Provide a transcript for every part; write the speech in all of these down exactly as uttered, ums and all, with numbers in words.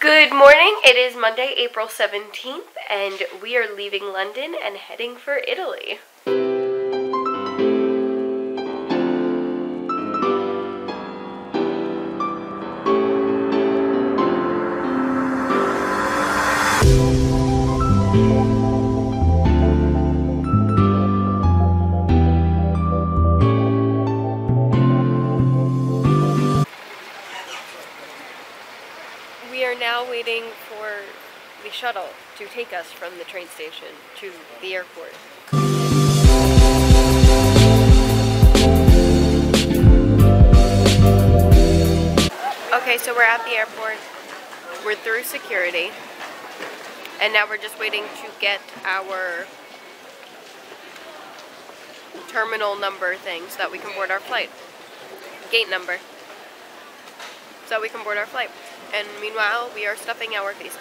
Good morning, it is Monday, April seventeenth, and we are leaving London and heading for Italy. Waiting for the shuttle to take us from the train station to the airport. Okay, so we're at the airport, we're through security, and now we're just waiting to get our terminal number thing so that we can board our flight. Gate number. So we can board our flight. And meanwhile, we are stuffing our faces.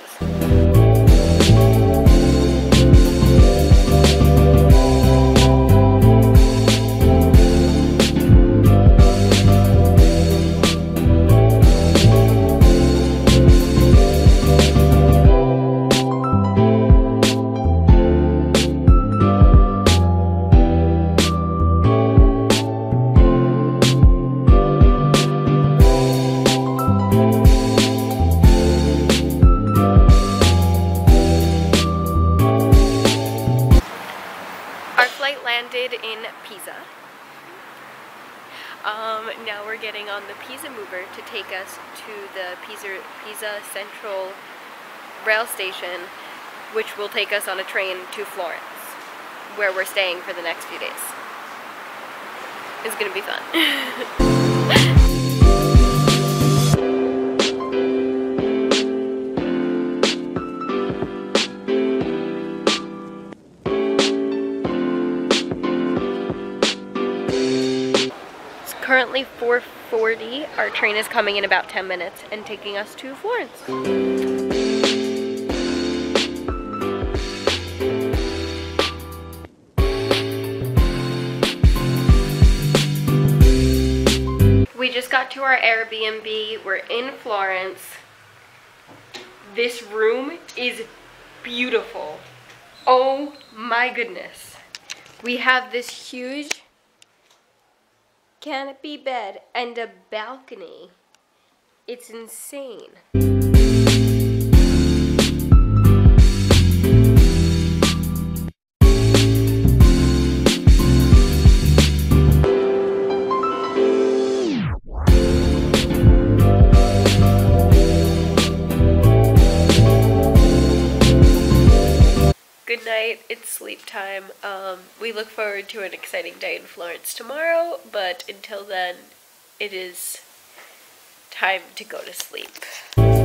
Um, now we're getting on the Pisa mover to take us to the Pisa, Pisa Central Rail Station, which will take us on a train to Florence, where we're staying for the next few days. It's gonna be fun. Currently four forty, our train is coming in about ten minutes and taking us to Florence. We just got to our Airbnb, we're in Florence. This room is beautiful. Oh my goodness. We have this huge canopy bed and a balcony. It's insane. Good night, it's sleep time. Um, we look forward to an exciting day in Florence tomorrow, but until then, it is time to go to sleep.